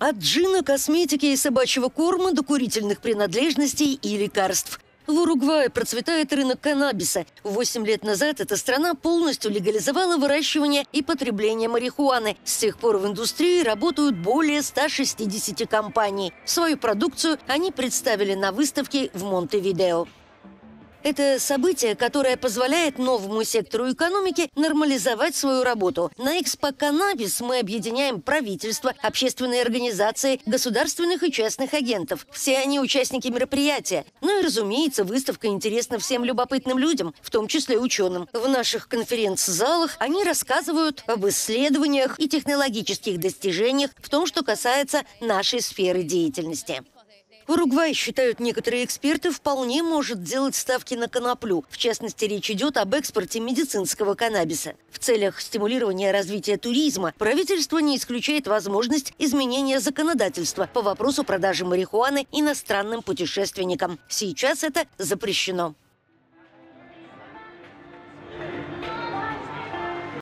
От джина, косметики и собачьего корма до курительных принадлежностей и лекарств. В Уругвае процветает рынок каннабиса. 8 лет назад эта страна полностью легализовала выращивание и потребление марихуаны. С тех пор в индустрии работают более 160 компаний. Свою продукцию они представили на выставке в Монтевидео. Это событие, которое позволяет новому сектору экономики нормализовать свою работу. На ExpoCannabis мы объединяем правительство, общественные организации, государственных и частных агентов. Все они участники мероприятия. Ну и, разумеется, выставка интересна всем любопытным людям, в том числе ученым. В наших конференц-залах они рассказывают об исследованиях и технологических достижениях в том, что касается нашей сферы деятельности. Уругвай, считают некоторые эксперты, вполне может делать ставки на коноплю. В частности, речь идет об экспорте медицинского каннабиса. В целях стимулирования развития туризма правительство не исключает возможность изменения законодательства по вопросу продажи марихуаны иностранным путешественникам. Сейчас это запрещено.